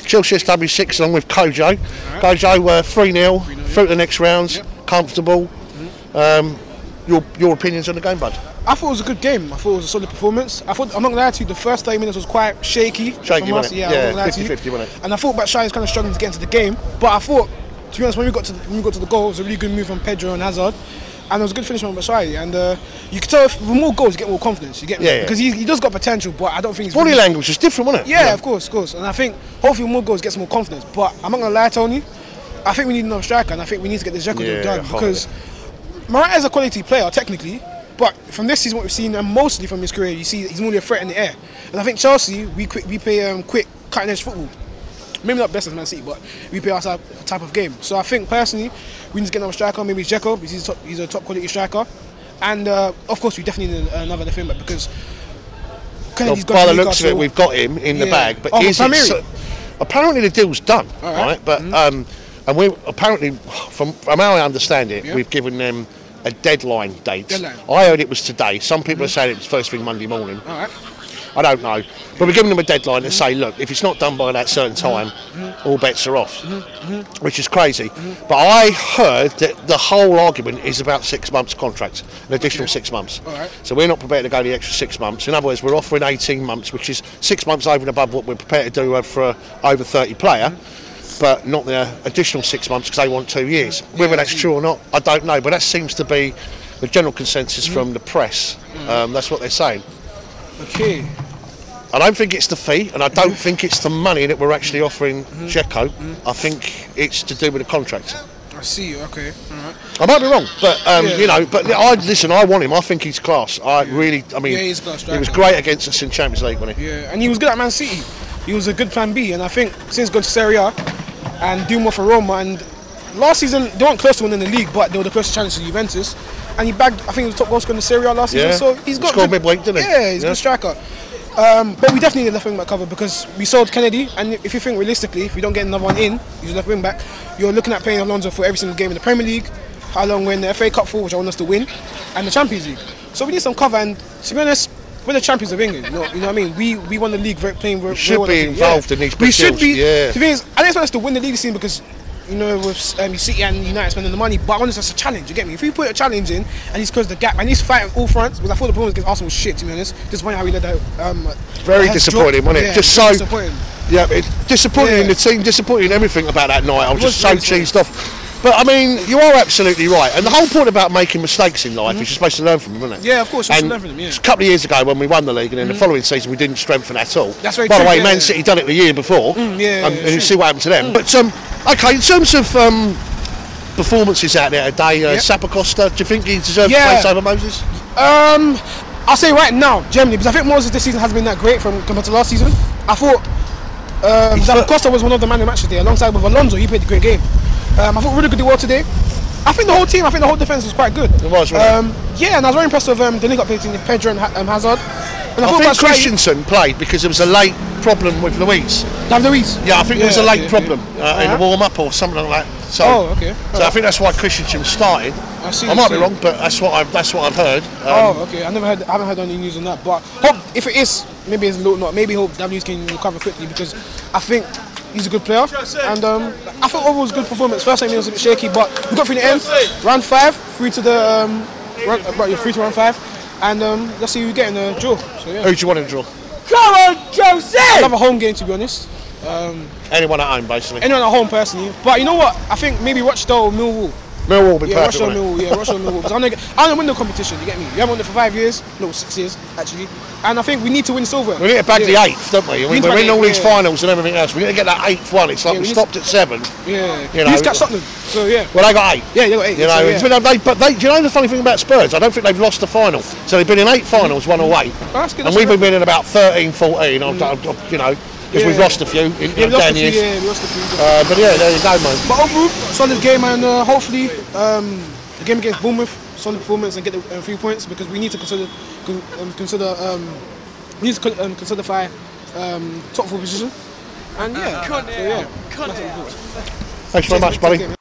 Chelsea SW6 along with Kojo. Right. Kojo 3-0 through to the next rounds, comfortable. Your opinions on the game, bud? I thought it was a good game. I thought it was a solid performance. I thought, I'm not going to lie to you, the first 30 minutes was quite shaky. Shaky, wasn't it? Yeah, 50-50, wasn't it? And I thought Shani's kind of struggling to get into the game. But I thought, to be honest, when we got to the goal, it was a really good move from Pedro and Hazard. And it was a good finish from Batshuayi, and you could tell if with more goals you get more confidence. You get because he does got potential, but I don't think his body language is different, wasn't it? Yeah, of course. And I think hopefully with more goals gets more confidence. But I'm not gonna lie, Tony, I think we need another striker, and I think we need to get this Dzeko deal done because Morata is a quality player technically, but from this season what we've seen, and mostly from his career, you see he's more a threat in the air. And I think Chelsea we play quick cutting edge football. Maybe not best as Man City, but we play our type of game. So I think personally, we need to get another striker. Maybe it's Dzeko, because he's a top quality striker. And of course, we definitely need another left wing back because Kennedy's got. By the looks of it, we've got him in the bag. But is it so, apparently the deal's done, right? But and we apparently, from how I understand it, we've given them a deadline date. I heard it was today. Some people are saying it was first thing Monday morning. All right. I don't know, but we're giving them a deadline to say, look, if it's not done by that certain time, all bets are off, which is crazy. But I heard that the whole argument is about 6 months contracts, an additional 6 months. Right. So we're not prepared to go the extra 6 months. In other words, we're offering 18 months, which is 6 months over and above what we're prepared to do for an over 30 player, but not the additional 6 months because they want 2 years. Whether that's true or not, I don't know, but that seems to be the general consensus from the press. That's what they're saying. Okay. I don't think it's the fee, and I don't think it's the money that we're actually offering Dzeko. I think it's to do with the contract. I see you. Okay. All right. I might be wrong, but you know, but I listen. I want him. I think he's class. I really. I mean, he's class. He was great against us in Champions League, wasn't he? Yeah, and he was good at Man City. He was a good plan B, and I think since going to Serie A and doing more for Roma, and last season they weren't close to winning the league, but they were the closest challenge to Juventus. And he bagged, I think he was the top goal scorer in the Serie A last season, so he's got scored midweek, didn't he? Yeah, he's a good striker. But we definitely need a left wing back cover because we sold Kennedy, and if you think realistically, if we don't get another one in, he's a left wing back, you're looking at playing Alonso for every single game in the Premier League, how long we're in the FA Cup for, which I want us to win, and the Champions League. So we need some cover, and to be honest, we're the champions of England, you know what I mean? We won the league playing... We should be involved in these big deals. We should be. Yeah. The thing is, I don't expect us to win the league scene because... You know, with City and United spending the money, but honestly, that's a challenge, you get me? If you put a challenge in and he's closed the gap and he's fighting all fronts, because I thought the performance against Arsenal was shit, to be honest. Disappointing how we led that. Very disappointing, wasn't it? Yeah, just so disappointing. Yeah, disappointing in the team, disappointing in everything about that night. I was just so cheesed off. But I mean, you are absolutely right. And the whole point about making mistakes in life is you're supposed to learn from them, isn't it? Yeah, of course, you're supposed to learn from them, yeah. A couple of years ago when we won the league and then the following season we didn't strengthen at all. That's very true. By the way, Man City done it the year before. And you see what happened to them. But okay, in terms of performances out there today, Zappacosta, do you think he deserves a place over Moses? I'll say right now, generally, because I think Moses this season hasn't been that great compared to last season. I thought Zappacosta was one of the man who matched today, alongside with Alonso, he played a great game. I thought Rudiger did well today. I think the whole team, I think the whole defence was quite good. It was, wasn't it? Yeah, and I was very impressed with the link-up between Pedro and Hazard. And I think Christensen played because there was a late problem with Luis. Yeah, I think there was a late problem in the warm-up or something like that. So, I think that's why Christensen started. I might be wrong, but that's what I've heard. I haven't heard any news on that. But hope if it is, maybe it's a little not. Maybe hope Davies can recover quickly because I think he's a good player. And I thought overall it was a good performance. First time it was a bit shaky, but we got through the end. Round five, through to the free to round five. And let's see who we get in the draw. So, yeah. Who do you want in the draw? Come on, Jose! Another home game, to be honest. Anyone at home, basically. Anyone at home, personally. But you know what? I think maybe Rochdale or Millwall. Millwall would be perfect. Rochdale or Millwall. Because I don't win the competition, you get me? You haven't won it for 5 years. No, 6 years, actually. And I think we need to win silver. We need to bag the eighth, don't we? We're in all these finals and everything else. We need to get that eighth one. It's like we stopped at seven. Yeah. You know, we got Scotland. So, yeah. Well, they got eight. Yeah, they got eight. You know, so, yeah. Do you know the funny thing about Spurs? I don't think they've lost the final. So they've been in eight finals, one away. And we've been in about 13, 14. You know, because we've lost a few in 10 years. Yeah, we lost a few. But yeah, there you go, man. But overall, solid game, and hopefully the game against Bournemouth. Solid performance and get the 3 points because we need to consider top 4 position. And yeah, thanks very much, buddy.